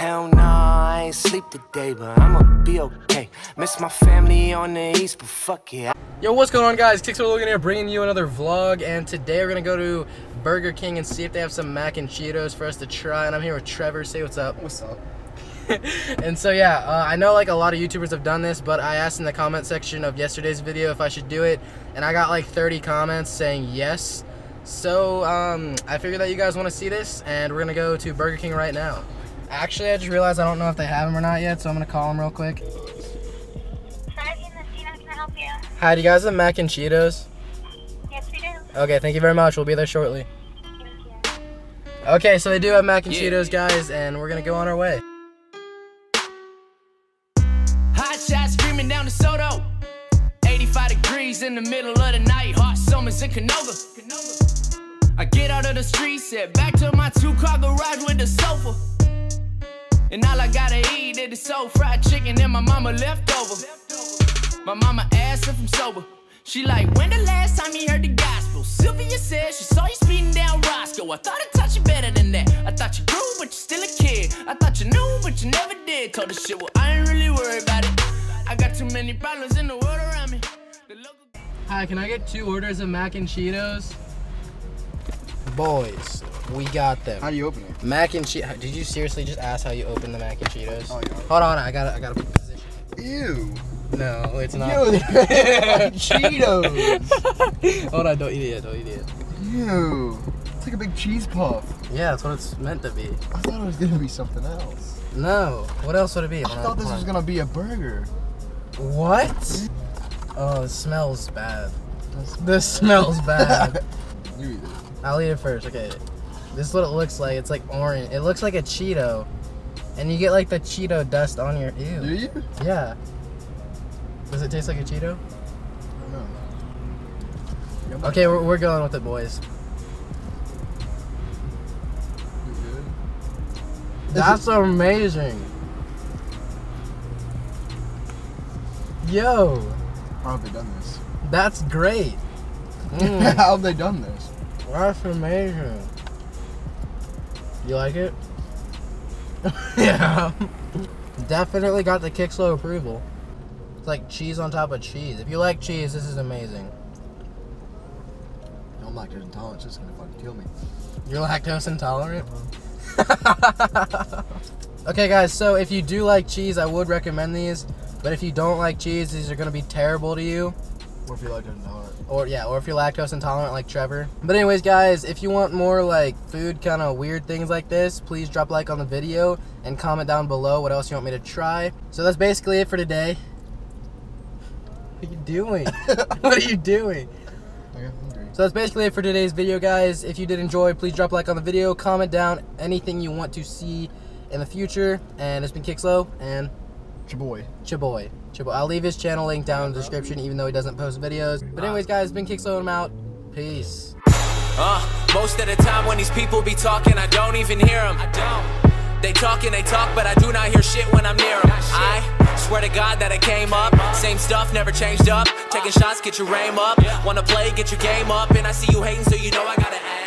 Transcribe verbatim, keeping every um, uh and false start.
Hell nah, I ain't sleep today, but I'ma be okay. Miss my family on the east, but fuck it. Yo, what's going on, guys? Kixlo Logan here, bringing you another vlog, and today we're gonna go to Burger King and see if they have some Mac and Cheetos for us to try. And I'm here with Trevor. Say what's up. What's up? And so yeah, uh, I know like a lot of YouTubers have done this, but I asked in the comment section of yesterday's video if I should do it, and I got like thirty comments saying yes. So um, I figured that you guys want to see this, and we're gonna go to Burger King right now. Actually, I just realized I don't know if they have them or not yet, so I'm gonna call them real quick. Hi, can I help you? Hi, do you guys have Mac and Cheetos? Yes, we do. Okay, thank you very much. We'll be there shortly. Thank you. Okay, so they do have Mac and yeah. Cheetos, guys, and we're gonna go on our way. Down to Soto, eighty-five degrees in the middle of the night, hot summers in Canova. I get out of the streets, set back to my two-car garage with the sofa, and all I gotta eat is the soul fried chicken and my mama leftover. My mama asked if I'm sober. She like, when the last time you heard the gospel? Sylvia said she saw you speeding down Roscoe. I thought I taught you better than that. I thought you grew, but you're still a kid. I thought you knew, but you never did. Told the shit, well, I ain't really worried about it. I got too many problems in the world around me. The local... Hi, can I get two orders of Mac and Cheetos? Boys, we got them. How do you open it? Mac and Cheetos. Did you seriously just ask how you open the Mac and Cheetos? Oh, yeah. Hold on, I gotta, I gotta position. Ew. No, it's not. Yo, Cheetos. Hold on, don't eat it, don't eat it. Ew. It's like a big cheese puff. Yeah, that's what it's meant to be. I thought it was gonna be something else. No. What else would it be? I thought this was gonna be a burger. What? Oh, it smells bad. This smells bad. You eat it. I'll eat it first. Okay. This is what it looks like. It's like orange. It looks like a Cheeto, and you get like the Cheeto dust on your. Ew. Do you? Yeah. Does it taste like a Cheeto? I don't know. Okay, we're we're going with it, boys. You good? That's amazing. Yo! How have they done this? That's great! Mm. How have they done this? That's amazing. You like it? Yeah. Definitely got the Kixlo approval. It's like cheese on top of cheese. If you like cheese, this is amazing. I'm lactose intolerant, it's gonna fucking kill me. You're lactose intolerant? Uh-huh. Okay guys, so if you do like cheese, I would recommend these. But if you don't like cheese, these are gonna be terrible to you. Or if you're lactose intolerant. Or yeah, or if you're lactose intolerant like Trevor. But anyways guys, if you want more like food kind of weird things like this, please drop a like on the video and comment down below what else you want me to try. So that's basically it for today. What are you doing? What are you doing? So that's basically it for today's video, guys. If you did enjoy, please drop a like on the video, comment down anything you want to see in the future. And it's been Kixlo and Chaboy. Chaboy. Chaboy. I'll leave his channel link down in the description, even though he doesn't post videos. But anyways, guys, it's been Kixlo and I'm out. Peace. Uh, most of the time when these people be talking, I don't even hear them. I don't. They talk and they talk, but I do not hear shit when I'm near them. I swear to God that I came up. Same stuff, never changed up. Taking shots, get your aim up. Wanna play, get your game up. And I see you hating, so you know I gotta act.